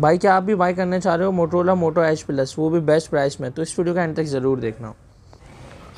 भाई क्या आप भी बाय करना चाह रहे हो मोटोरोला मोटो एच प्लस, वो भी बेस्ट प्राइस में? तो इस वीडियो का एंड तक ज़रूर देखना।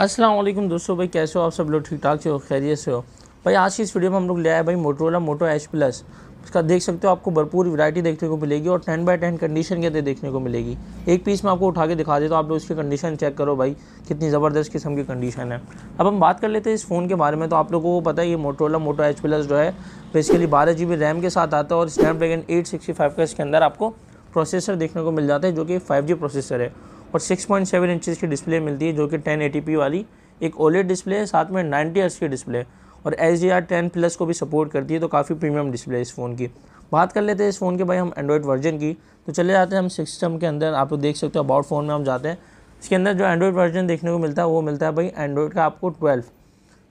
अस्सलाम वालेकुम दोस्तों, भाई कैसे हो आप सब लोग? ठीक ठाक से हो, खैरियत से हो? भाई आज की इस वीडियो में हम लोग ले आए भाई मोटोरोला मोटो एच प्लस। इसका देख सकते हो आपको भरपूर वैरायटी देखने को मिलेगी और 10x10 कंडीशन के अंदर देखने को मिलेगी। एक पीस में आपको उठा के दिखा देता हूँ, आप लोग इसकी कंडीशन चेक करो भाई, कितनी ज़बरदस्त किस्म की कंडीशन है। अब हम बात कर लेते हैं इस फ़ोन के बारे में। तो आप लोगों को पता है ये मोटोरोला मोटो एच प्लस जो है बेसिकली 12 GB रैम के साथ आता है और स्नैपड्रैगन 865 का इसके अंदर आपको प्रोसेसर देखने को मिल जाता है जो कि 5G प्रोसेसर है और 6.7 इंचज़ की डिस्प्ले मिलती है जो कि 1080p वाली एक OLED डिस्प्ले है, साथ में 90Hz की डिस्प्ले और HDR10+ को भी सपोर्ट करती है। तो काफ़ी प्रीमियम डिस्प्ले है इस फ़ोन की। बात कर लेते हैं इस फ़ोन के भाई हम एंड्रॉयड वर्जन की। तो चले जाते हैं हम सिस्टम के अंदर, आप लोग देख सकते हो अबाउट फ़ोन में हम जाते हैं। इसके अंदर जो एंड्रॉयड वर्जन देखने को मिलता है वो मिलता है भाई एंड्रॉयड का आपको 12।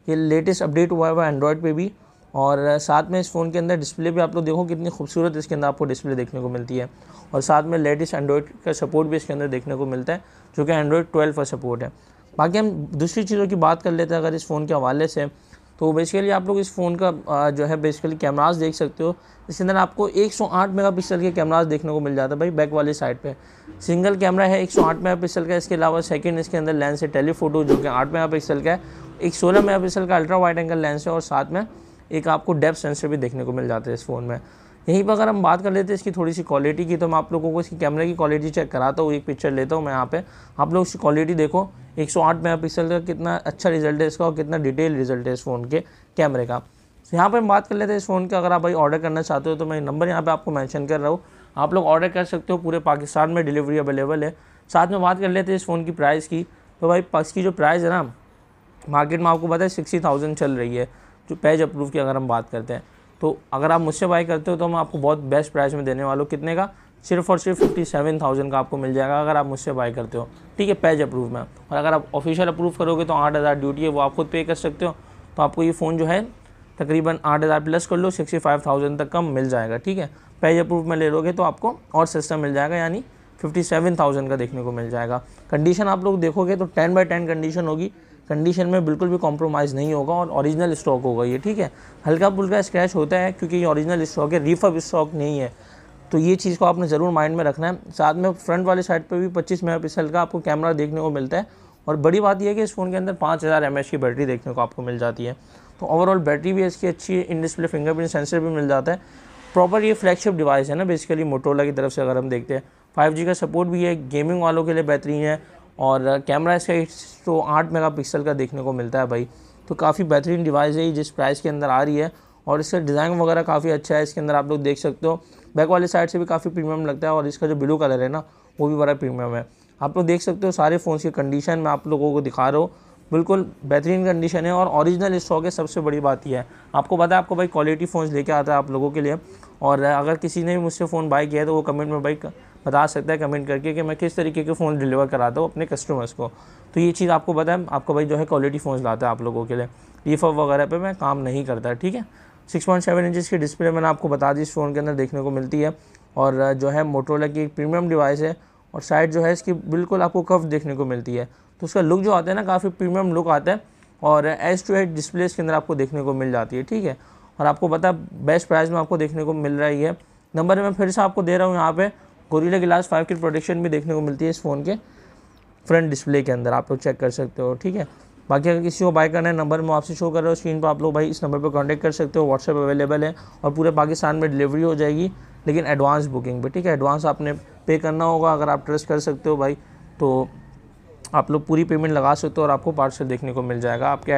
ये लेटेस्ट अपडेट हुआ है एंड्रॉयड पर भी और साथ में इस फ़ोन के अंदर डिस्प्ले भी आप लोग देखो कितनी खूबसूरत इसके अंदर आपको डिस्प्ले देखने को मिलती है और साथ में लेटेस्ट एंड्रॉयड का सपोर्ट भी इसके अंदर देखने को मिलता है जो कि एंड्रॉयड 12 का सपोर्ट है। बाकी हम दूसरी चीज़ों की बात कर लेते हैं अगर इस फ़ोन के हवाले से। तो बेसिकली आप लोग इस फ़ोन का जो है बेसिकली कैमरास देख सकते हो। इसके अंदर आपको 108 मेगापिक्सल के कैमरास देखने को मिल जाता है भाई। बैक वाली साइड पे सिंगल कैमरा है 108 मेगापिक्सल का, इसके अलावा सेकंड इसके अंदर लेंस है टेलीफोटो जो कि 8 मेगापिक्सल का है, एक 16 मेगापिक्सल का अल्ट्रा वाइड एंगल लेंस है और साथ में एक आपको डेप्थ सेंसर भी देखने को मिल जाता है इस फ़ोन में। यहीं पर अगर हम बात कर लेते हैं इसकी थोड़ी सी क्वालिटी की, तो मैं आप लोगों को इसकी कैमरे की क्वालिटी चेक कराता हूँ। एक पिक्चर लेता हूँ मैं यहाँ पे, आप लोग इसकी क्वालिटी देखो 108 मेगापिक्सल का कितना अच्छा रिजल्ट है इसका और कितना डिटेल रिजल्ट है इस फ़ोन के कैमरे का। तो यहाँ पर हम बात कर लेते हैं इस फ़ोन का। अगर आप भाई ऑर्डर करना चाहते हो तो मैं नंबर यहाँ पर आपको मैंशन कर रहा हूँ, आप लोग ऑर्डर कर सकते हो, पूरे पाकिस्तान में डिलीवरी अवेलेबल है। साथ में बात कर लेते हैं इस फ़ोन की प्राइस की। तो भाई इसकी जो प्राइस है ना मार्केट में आपको पता है 60,000 चल रही है जो पेज अप्रूव की अगर हम बात करते हैं। तो अगर आप मुझसे बाय करते हो तो मैं आपको बहुत बेस्ट प्राइस में देने वाला हूँ। कितने का? सिर्फ और सिर्फ 57,000 का आपको मिल जाएगा अगर आप मुझसे बाय करते हो, ठीक है, पेज अप्रूव में। और अगर आप ऑफिशियल अप्रूव करोगे तो 8,000 ड्यूटी है, वो आप खुद पे कर सकते हो। तो आपको ये फ़ोन जो है तकरीबन 8,000 प्लस कर लो, 65,000 तक का मिल जाएगा, ठीक है। पेज अप्रूव में ले लोगे तो आपको और सस्ता मिल जाएगा, यानी 57,000 का देखने को मिल जाएगा। कंडीशन आप लोग देखोगे तो 10x10 कंडीशन होगी, कंडीशन में बिल्कुल भी कॉम्प्रोमाइज़ नहीं होगा और ओरिजिनल स्टॉक होगा ये, ठीक है। हल्का फुल्का स्क्रैच होता है क्योंकि ये ओरिजिनल स्टॉक है, रिफर्ब स्टॉक नहीं है, तो ये चीज़ को आपने ज़रूर माइंड में रखना है। साथ में फ्रंट वाले साइड पे भी 25 मेगापिक्सल का आपको कैमरा देखने को मिलता है और बड़ी बात यह है कि इस फ़ोन के अंदर 5000 mAh की बैटरी देखने को आपको मिल जाती है। तो ओवरऑल बैटरी भी इसकी अच्छी है, इन डिस्प्ले फिंगरप्रिंट सेंसर भी मिल जाता है, प्रॉपर ये फ्लैगशिप डिवाइस है ना बेसिकली मोटोरोला की तरफ से अगर हम देखते हैं। 5G का सपोर्ट भी है, गेमिंग वालों के लिए बेहतरीन है और कैमरा इसका 108 मेगापिक्सल का देखने को मिलता है भाई। तो काफ़ी बेहतरीन डिवाइस है जिस प्राइस के अंदर आ रही है और इसका डिज़ाइन वगैरह काफ़ी अच्छा है, इसके अंदर आप लोग देख सकते हो। बैक वाली साइड से भी काफ़ी प्रीमियम लगता है और इसका जो ब्लू कलर है ना वो भी बड़ा प्रीमियम है। आप लोग देख सकते हो सारे फ़ोन्स की कंडीशन मैं आप लोगों को दिखा रहा हूँ, बिल्कुल बेहतरीन कंडीशन है और ओरिजिनल स्टॉक है। सबसे बड़ी बात यह है, आपको पता है आपको भाई क्वालिटी फ़ोन्स लेके आता है आप लोगों के लिए। और अगर किसी ने भी मुझसे फ़ोन बाय किया है तो वो कमेंट में भाई बता सकता है कमेंट करके कि मैं किस तरीके के फ़ोन डिलीवर कराता हूँ अपने कस्टमर्स को। तो ये चीज़ आपको पता है, आपको भाई जो है क्वालिटी फ़ोन लाता है आप लोगों के लिए, रिफर्ब वगैरह पे मैं काम नहीं करता, ठीक है। 6.7 इंचज़ की डिस्प्ले मैंने आपको बता दी इस फ़ोन के अंदर देखने को मिलती है और जो है मोटोरोला की एक प्रीमियम डिवाइस है और साइड जो है इसकी बिल्कुल आपको कर्व देखने को मिलती है। तो उसका लुक जो आता है ना काफ़ी प्रीमियम लुक आता है और Edge डिस्प्ले इसके अंदर आपको देखने को मिल जाती है, ठीक है। और आपको पता बेस्ट प्राइस में आपको देखने को मिल रही है। नंबर मैं फिर से आपको दे रहा हूँ यहाँ पर, गोरिल्ला ग्लास 5 की प्रोटेक्शन भी देखने को मिलती है इस फ़ोन के फ्रंट डिस्प्ले के अंदर, आप लोग चेक कर सकते हो, ठीक है। बाकी अगर किसी को बाय करना है, नंबर मैं आपसे शो कर रहा हूँ स्क्रीन पर, आप लोग भाई इस नंबर पर कांटेक्ट कर सकते हो। व्हाट्सएप अवेलेबल है और पूरे पाकिस्तान में डिलीवरी हो जाएगी, लेकिन एडवांस बुकिंग पे, ठीक है। एडवांस आपने पे करना होगा, अगर आप ट्रस्ट कर सकते हो भाई तो आप लोग पूरी पेमेंट लगा सकते हो और आपको पार्सल देखने को मिल जाएगा आपके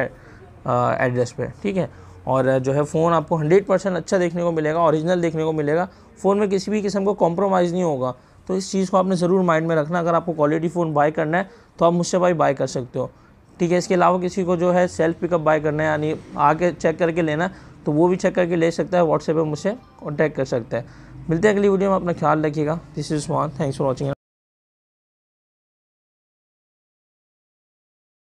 एड्रेस पर, ठीक है। और जो है फ़ोन आपको 100% अच्छा देखने को मिलेगा, ओरिजिनल देखने को मिलेगा, फ़ोन में किसी भी किस्म को कॉम्प्रोमाइज़ नहीं होगा। तो इस चीज़ को आपने ज़रूर माइंड में रखना, अगर आपको क्वालिटी फ़ोन बाय करना है तो आप मुझसे भाई बाय कर सकते हो, ठीक है। इसके अलावा किसी को जो है सेल्फ पिकअप बाय करना है, यानी आके चेक करके लेना, तो वो भी चेक करके ले सकता है, व्हाट्सएप पर मुझसे कॉन्टैक्ट कर सकता है। मिलते हैं अगली वीडियो में, अपना ख्याल रखिएगा। This is one, thanks for watching.